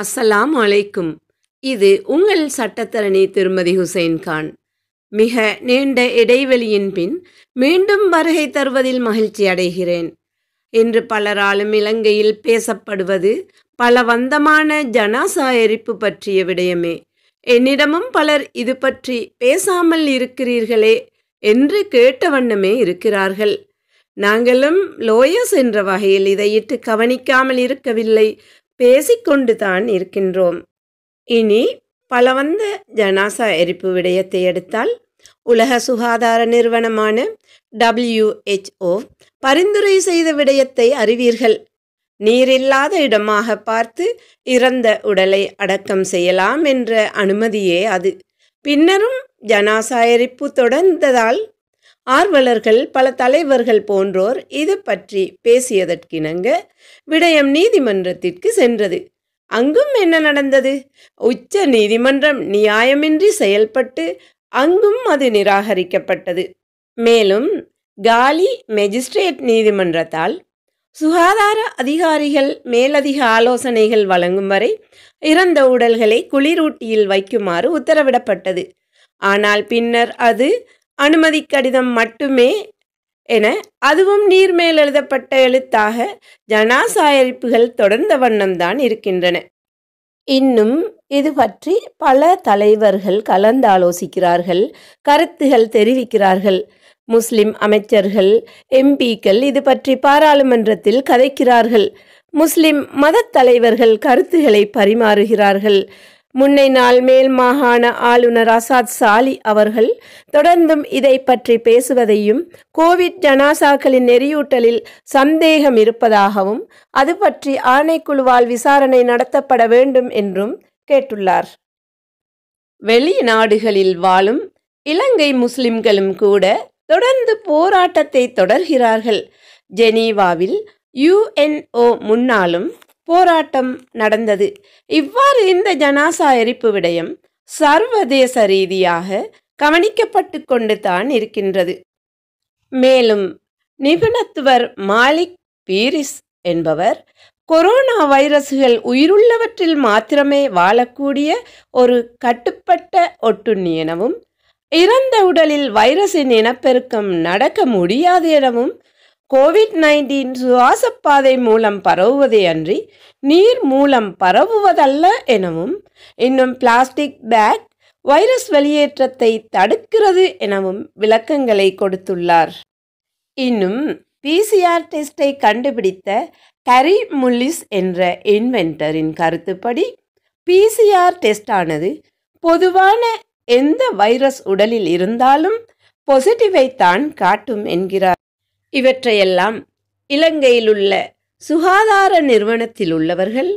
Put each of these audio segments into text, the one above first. அஸ்ஸலாமு அலைக்கும். இது உங்கள் சட்டத்தரணி திருமதி ஹுசைன் கான். மிக நீண்ட இடைவெளியின் பின் மீண்டும் வருகை தருவதில் மகிழ்ச்சி அடைகிறேன். இன்று பலராலும் இலங்கையில் பேசப்படுவது பலவந்தமான ஜனாசா எரிப்பு பற்றிய விடயமே. என்னிடமும் பலர் இது பற்றி பேசாமல் இருக்கிறீர்களே என்று கேட்ட வண்ணமே இருக்கிறார்கள். நாங்களும் லோயஸ் என்ற வகையில் இதையிட்டு கவனிக்காமல் இருக்கவில்லை, பேசிக்கொண்டு தான் இருக்கின்றோம். இனி பலவந்த ஜனாசா எரிப்பு விடயத்தை எடுத்தால், உலக சுகாதார நிறுவனமான WHO பரிந்துரை செய்த விடயத்தை அறிவீர்கள். நீரில்லாத இடமாக பார்த்து இறந்த உடலை அடக்கம் செய்யலாம் என்ற அனுமதியே அது. பின்னரும் ஜனாசா எரிப்பு தொடர்ந்ததால் ஆர்வலர்கள் பல தலைவர்கள் போன்றோர் இது பற்றி பேசியதற்கிணங்க விடயம் நீதிமன்றத்திற்கு சென்றது. அங்கும் என்ன நடந்தது? உச்ச நீதிமன்றம் நியாயமின்றி செயல்பட்டு அங்கும் அது நிராகரிக்கப்பட்டது. மேலும் காலி மெஜிஸ்ட்ரேட் நீதிமன்றத்தால் சுகாதார அதிகாரிகள் மேலதிக ஆலோசனைகள் வழங்கும் வரை இறந்த உடல்களை குளிரூட்டியில் வைக்குமாறு உத்தரவிடப்பட்டது. ஆனால் பின்னர் அது அனுமதி கடிதம் மட்டுமே என அதுவும் நீர் மேல் எழுதப்பட்ட எழுத்தாக ஜனாசா எரிப்புகள் தொடர்ந்த வண்ணம்தான் இருக்கின்றன. இன்னும் இது பற்றி பல தலைவர்கள் கலந்தாலோசிக்கிறார்கள், கருத்துகள் தெரிவிக்கிறார்கள். முஸ்லிம் அமைச்சர்கள், எம்பிக்கள் இது பற்றி பாராளுமன்றத்தில் கதைக்கிறார்கள். முஸ்லிம் மத தலைவர்கள் கருத்துக்களை பரிமாறுகிறார்கள். முன்னை நாள் மேல் மாகாண ஆளுநர் அசாத் சாலி அவர்கள் தொடர்ந்தும் இதை பற்றி பேசுவதையும், கோவிட் ஜனாசாக்களின் நெறியூட்டலில் சந்தேகம் இருப்பதாகவும் அது பற்றி ஆணைக்குழுவால் விசாரணை நடத்தப்பட வேண்டும் என்றும் கேட்டுள்ளார். வெளிநாடுகளில் வாழும் இலங்கை முஸ்லிம்களும் கூட தொடர்ந்து போராட்டத்தை தொடர்கிறார்கள். ஜெனீவாவில் UNO முன்னாலும் போராட்டம் நடந்தது. இவ்வாறு இந்த ஜனாசா எரிப்பு விடயம் சர்வதேச ரீதியாக கவனிக்கப்பட்டு கொண்டு தான் இருக்கின்றது. மேலும் நிபுணத்துவர் மாலிக் பீரிஸ் என்பவர் கொரோனா வைரஸ்கள் உயிருள்ளவற்றில் மாத்திரமே வாழக்கூடிய ஒரு கட்டுப்பட்ட ஒட்டுண்ணி எனவும், இறந்த உடலில் வைரஸின் இனப்பெருக்கம் நடக்க முடியாது எனவும், COVID-19 சுவாசப்பாதை மூலம் பரவுவதே அன்றி நீர் மூலம் பரவுவதல்ல எனவும், இன்னும் பிளாஸ்டிக் பேக் வைரஸ் வெளியேற்றத்தை தடுக்கிறது எனவும் விளக்கங்களை கொடுத்துள்ளார். இன்னும் PCR டெஸ்டை கண்டுபிடித்த கரி முல்லிஸ் என்ற இன்வென்டரின் கருத்துப்படி, PCR டெஸ்டானது பொதுவான எந்த வைரஸ் உடலில் இருந்தாலும் பொசிட்டிவை தான் காட்டும் என்கிறார். இவற்றையெல்லாம் இலங்கையிலுள்ள சுகாதார நிறுவனத்தில் உள்ளவர்கள்,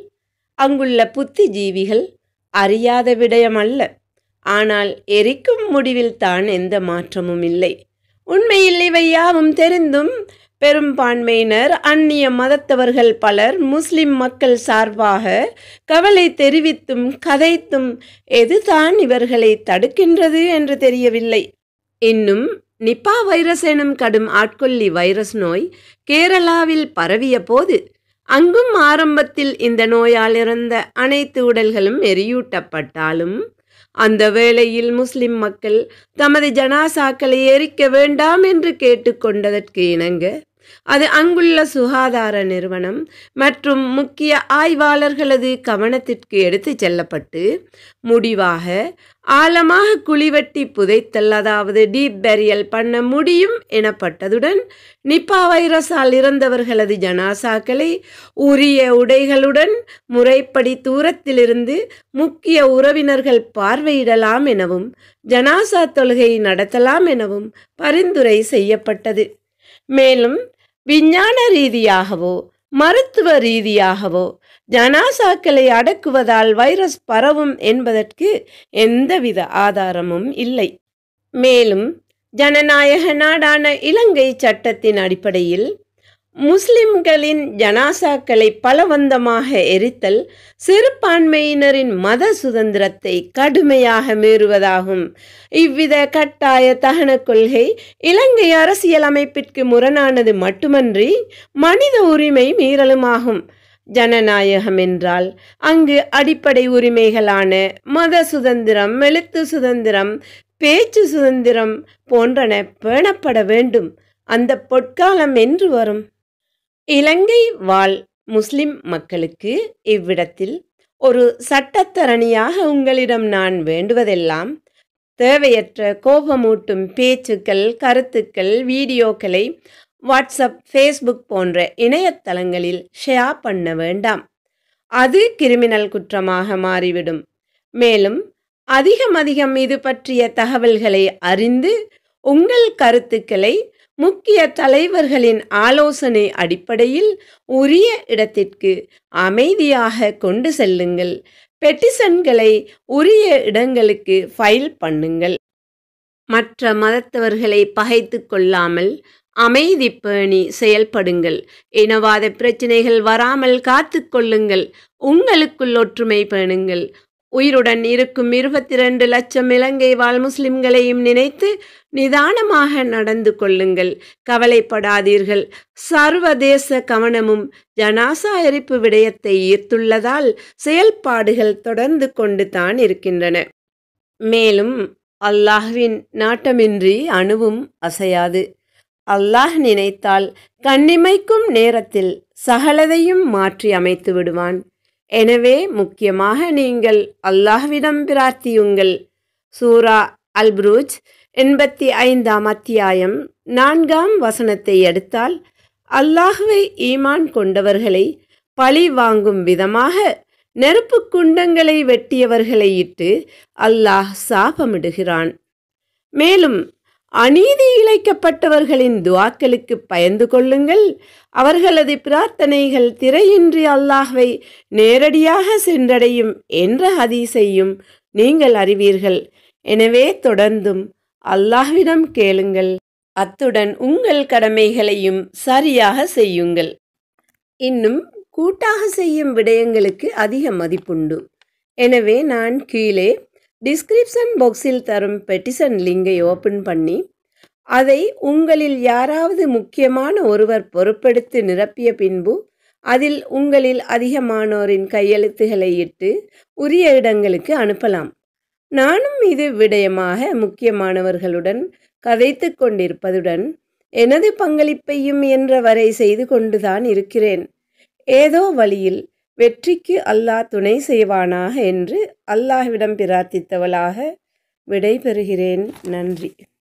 அங்குள்ள புத்திஜீவிகள் அறியாத விடயமல்ல. ஆனால் எரிக்கும் முடிவில் தான் எந்த மாற்றமும் இல்லை. உண்மையில் இவை யாவும் தெரிந்தும் பெரும்பான்மையினர் அந்நிய மதத்தவர்கள் பலர் முஸ்லிம் மக்கள் சார்பாக கவலை தெரிவித்தும் கதைத்தும் எதுதான் இவர்களை தடுக்கின்றது என்று தெரியவில்லை. இன்னும் நிப்பா வைரஸ் எனும் கடும் ஆட்கொல்லி வைரஸ் நோய் கேரளாவில் பரவிய போது, அங்கும் ஆரம்பத்தில் இந்த நோயால் இறந்த அனைத்து உடல்களும் எரியூட்டப்பட்டாலும் அந்த வேளையில் முஸ்லிம் மக்கள் தமது ஜனாசாக்களை எரிக்க வேண்டாம் என்று கேட்டுக்கொண்டதற்கு இணங்க, அது அங்குள்ள சுகாதார நிறுவனம் மற்றும் முக்கிய ஆய்வாளர்களது கவனத்திற்கு எடுத்து செல்லப்பட்டு, முடிவாக ஆழமாக குழிவெட்டி புதைத்தல், அதாவது டீப் பேரியல் பண்ண முடியும் எனப்பட்டதுடன், நிப்பா வைரஸால் இறந்தவர்களது ஜனாசாக்களை உரிய உடைகளுடன் முறைப்படி தூரத்திலிருந்து முக்கிய உறவினர்கள் பார்வையிடலாம் எனவும் ஜனாசா தொழுகை நடத்தலாம் எனவும் பரிந்துரை செய்யப்பட்டது. மேலும் விஞ்ஞான ரீதியாகவோ மருத்துவ ரீதியாகவோ ஜனாசாக்களை அடக்குவதால் வைரஸ் பரவும் என்பதற்கு எந்தவித ஆதாரமும் இல்லை. மேலும் ஜனநாயக நாடான இலங்கை சட்டத்தின் அடிப்படையில் முஸ்லிம்களின் ஜனாசாக்களை பலவந்தமாக எரித்தல் சிறுபான்மையினரின் மத சுதந்திரத்தை கடுமையாக மீறுவதாகும். இவ்வித கட்டாய தகன கொள்கை இலங்கை அரசியலமைப்பிற்கு முரணானது மட்டுமன்றி மனித உரிமை மீறலுமாகும். ஜனநாயகம் என்றால் அங்கு அடிப்படை உரிமைகளான மத சுதந்திரம், எழுத்து சுதந்திரம், பேச்சு சுதந்திரம் போன்றன பேணப்பட வேண்டும். அந்த பொற்காலம் என்று வரும். இலங்கை வாழ் முஸ்லிம் மக்களுக்கு இவ்விடத்தில் ஒரு சட்டத்தரணியாக உங்களிடம் நான் வேண்டுவதெல்லாம், தேவையற்ற கோபமூட்டும் பேச்சுக்கள், கருத்துக்கள், வீடியோக்களை வாட்ஸ்அப், ஃபேஸ்புக் போன்ற இணையதளங்களில் ஷேர் பண்ண வேண்டாம். அது கிரிமினல் குற்றமாக மாறிவிடும். மேலும் அதிகம் அதிகம் இது பற்றிய தகவல்களை அறிந்து உங்கள் கருத்துக்களை முக்கிய தலைவர்களின் ஆலோசனை அடிப்படையில் உரிய இடத்திற்கு அமைதியாக கொண்டு செல்லுங்கள். பெட்டிஷன்களை உரிய இடங்களுக்கு ஃபைல் பண்ணுங்கள். மற்ற மதத்தவர்களை பகைத்து கொள்ளாமல் அமைதி பேணி செயல்படுங்கள். இனவாத பிரச்சனைகள் வராமல் காத்து கொள்ளுங்கள். உங்களுக்குள் ஒற்றுமை பேணுங்கள். உயிருடன் இருக்கும் 22 லட்சம் இலங்கை வாழ் முஸ்லிம்களையும் நினைத்து நிதானமாக நடந்து கொள்ளுங்கள். கவலைப்படாதீர்கள். சர்வதேச கவனமும் ஜனாசா எரிப்பு விடயத்தை ஈர்த்துள்ளதால் செயல்பாடுகள் தொடர்ந்து கொண்டு தான் இருக்கின்றன. மேலும் அல்லாஹ்வின் நாட்டமின்றி அணுவும் அசையாது. அல்லாஹ் நினைத்தால் கண்ணிமைக்கும் நேரத்தில் சகலதையும் மாற்றி அமைத்து விடுவான். எனவே முக்கியமாக நீங்கள் அல்லாஹ்விடம் பிரார்த்தியுங்கள். சூரா அல்புரூஜ் 85ஆம் அத்தியாயம் 4ஆம் வசனத்தை எடுத்தால், அல்லாஹ்வை ஈமான் கொண்டவர்களை பழி வாங்கும் விதமாக நெருப்பு குண்டங்களை வெட்டியவர்களை இட்டு அல்லாஹ் சாபமிடுகிறான். மேலும் அநீதி இழைக்கப்பட்டவர்களின் துஆக்களுக்கு பயந்து கொள்ளுங்கள். அவர்களது பிரார்த்தனைகள் திரையின்றி அல்லாஹ்வை நேரடியாக சென்றடையும் என்ற ஹதீஸையும் நீங்கள் அறிவீர்கள். எனவே தொடர்ந்தும் அல்லாஹ்விடம் கேளுங்கள். அத்துடன் உங்கள் கடமைகளையும் சரியாக செய்யுங்கள். இன்னும் கூட்டாக செய்யும் விடயங்களுக்கு அதிக மதிப்புண்டு. எனவே நான் கீழே டிஸ்கிரிப்ஷன் பாக்ஸில் தரும் பெட்டிஷன் லிங்கை ஓப்பன் பண்ணி அதை உங்களில் யாராவது முக்கியமான ஒருவர் பொறுப்பெடுத்து நிரப்பிய பின்பு அதில் உங்களில் அதிகமானோரின் கையெழுத்துகளை இட்டு உரிய இடங்களுக்கு அனுப்பலாம். நானும் இது விடயமாக முக்கியமானவர்களுடன் கதைத்து கொண்டிருப்பதுடன் எனது பங்களிப்பையும் என்ற வரை செய்து கொண்டுதான் இருக்கிறேன். ஏதோ வழியில் வெற்றிக்கு அல்லாஹ் துணை செய்வானாக என்று அல்லாஹ்விடம் பிரார்த்தித்தவளாக விடைபெறுகிறேன். நன்றி.